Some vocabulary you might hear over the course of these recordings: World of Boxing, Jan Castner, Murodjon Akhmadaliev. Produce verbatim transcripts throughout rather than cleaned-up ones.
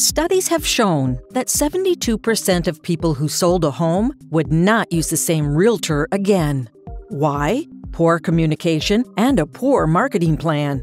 Studies have shown that seventy-two percent of people who sold a home would not use the same realtor again. Why? Poor communication and a poor marketing plan.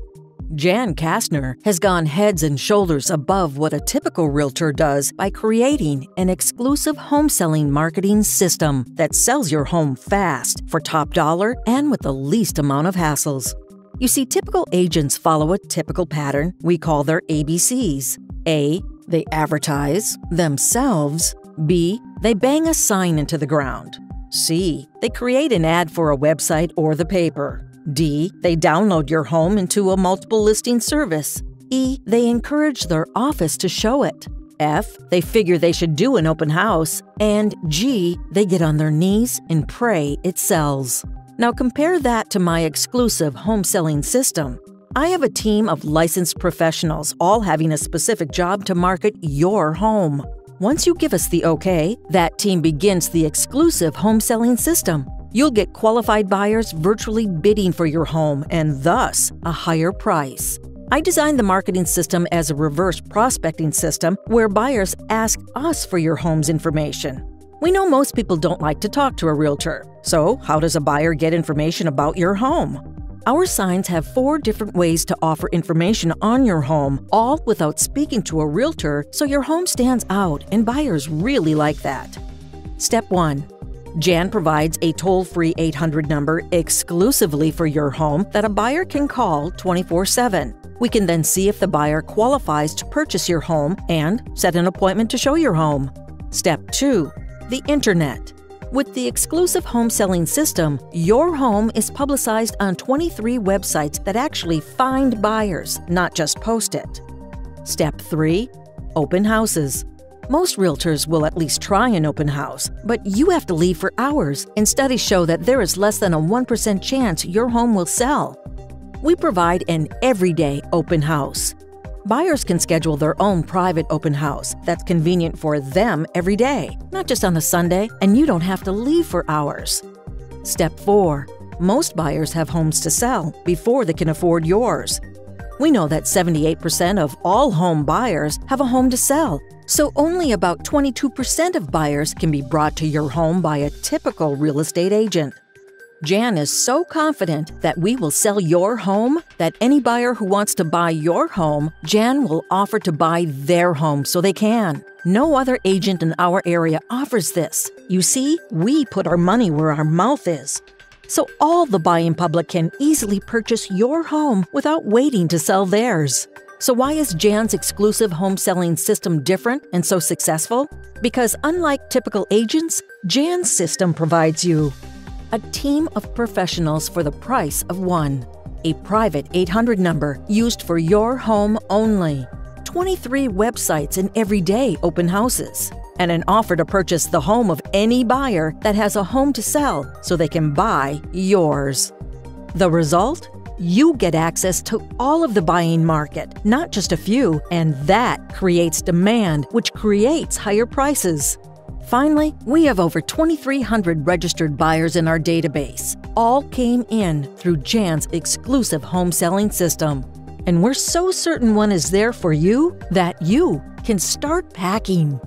Jan Castner has gone heads and shoulders above what a typical realtor does by creating an exclusive home selling marketing system that sells your home fast, for top dollar, and with the least amount of hassles. You see, typical agents follow a typical pattern we call their A B Cs. A. They advertise themselves. B. They bang a sign into the ground. C. They create an ad for a website or the paper. D. They download your home into a multiple listing service. E. They encourage their office to show it. F. They figure they should do an open house. And G. They get on their knees and pray it sells. Now compare that to my exclusive home selling system. I have a team of licensed professionals, all having a specific job to market your home. Once you give us the okay, that team begins the exclusive home selling system. You'll get qualified buyers virtually bidding for your home and thus a higher price. I designed the marketing system as a reverse prospecting system where buyers ask us for your home's information. We know most people don't like to talk to a realtor. So how does a buyer get information about your home? Our signs have four different ways to offer information on your home, all without speaking to a realtor, so your home stands out and buyers really like that. Step one. Jan provides a toll-free eight hundred number exclusively for your home that a buyer can call twenty-four seven. We can then see if the buyer qualifies to purchase your home and set an appointment to show your home. Step two. The Internet. With the exclusive home selling system, your home is publicized on twenty-three websites that actually find buyers, not just post it. Step three. Open houses. Most realtors will at least try an open house, but you have to leave for hours, and studies show that there is less than a one percent chance your home will sell. We provide an everyday open house. Buyers can schedule their own private open house that's convenient for them every day, not just on a Sunday, and you don't have to leave for hours. Step four. Most buyers have homes to sell before they can afford yours. We know that seventy-eight percent of all home buyers have a home to sell. So only about twenty-two percent of buyers can be brought to your home by a typical real estate agent. Jan is so confident that we will sell your home that any buyer who wants to buy your home, Jan will offer to buy their home so they can. No other agent in our area offers this. You see, we put our money where our mouth is. So all the buying public can easily purchase your home without waiting to sell theirs. So why is Jan's exclusive home selling system different and so successful? Because unlike typical agents, Jan's system provides you a team of professionals for the price of one, a private eight hundred number used for your home only, twenty-three websites and everyday open houses, and an offer to purchase the home of any buyer that has a home to sell so they can buy yours. The result? You get access to all of the buying market, not just a few, and that creates demand, which creates higher prices. Finally, we have over twenty-three hundred registered buyers in our database. All came in through Jan's exclusive home selling system. And we're so certain one is there for you that you can start packing.